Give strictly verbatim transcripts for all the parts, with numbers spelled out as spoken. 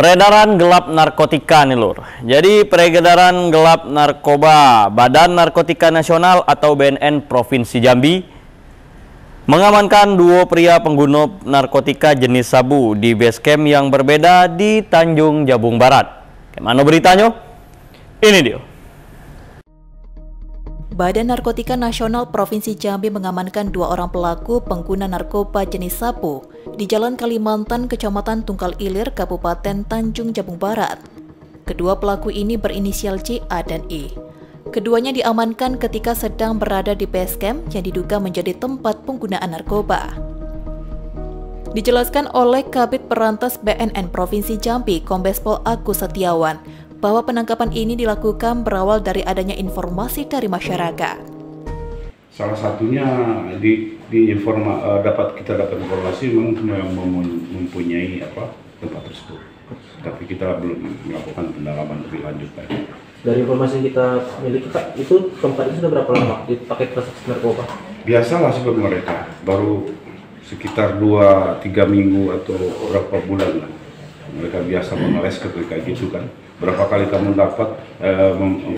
Peredaran gelap narkotika nih lur. Jadi peredaran gelap narkoba, Badan Narkotika Nasional atau B N N Provinsi Jambi mengamankan duo pria pengguna narkotika jenis sabu di base camp yang berbeda di Tanjung Jabung Barat. Kemana beritanya? Ini dia. Badan Narkotika Nasional Provinsi Jambi mengamankan dua orang pelaku pengguna narkoba jenis sabu di Jalan Kalimantan, Kecamatan Tungkal Ilir, Kabupaten Tanjung Jabung Barat. Kedua pelaku ini berinisial J A dan I. Keduanya diamankan ketika sedang berada di base camp yang diduga menjadi tempat penggunaan narkoba. Dijelaskan oleh Kabid Perantas B N N Provinsi Jambi, Kombes Pol Agus Setiawan, bahwa penangkapan ini dilakukan berawal dari adanya informasi dari masyarakat. Salah satunya di, di informa, dapat kita dapat informasi memang mempunyai apa tempat tersebut, tapi kita belum melakukan pendalaman lebih lanjut. Dari informasi yang kita miliki, Pak, itu tempat itu sudah berapa lama dipakai transaksi narkoba? Biasalah sebelum mereka, baru sekitar dua tiga minggu atau berapa bulan lah. Mereka biasa memeles ketika gitu kan. Berapa kali kamu dapat eh,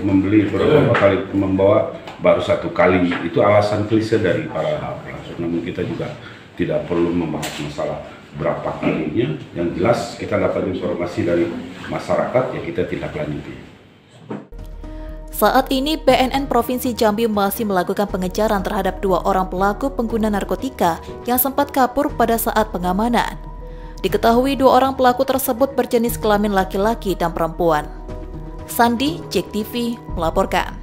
membeli, berapa kali membawa, baru satu kali. Itu alasan klise dari para pelaku. Namun kita juga tidak perlu membahas masalah berapa kalinya. Yang jelas kita dapat informasi dari masyarakat, ya kita tindak lanjuti. Saat ini B N N Provinsi Jambi masih melakukan pengejaran terhadap dua orang pelaku pengguna narkotika yang sempat kabur pada saat pengamanan. Diketahui dua orang pelaku tersebut berjenis kelamin laki-laki dan perempuan. Sandi, Jek T V, melaporkan.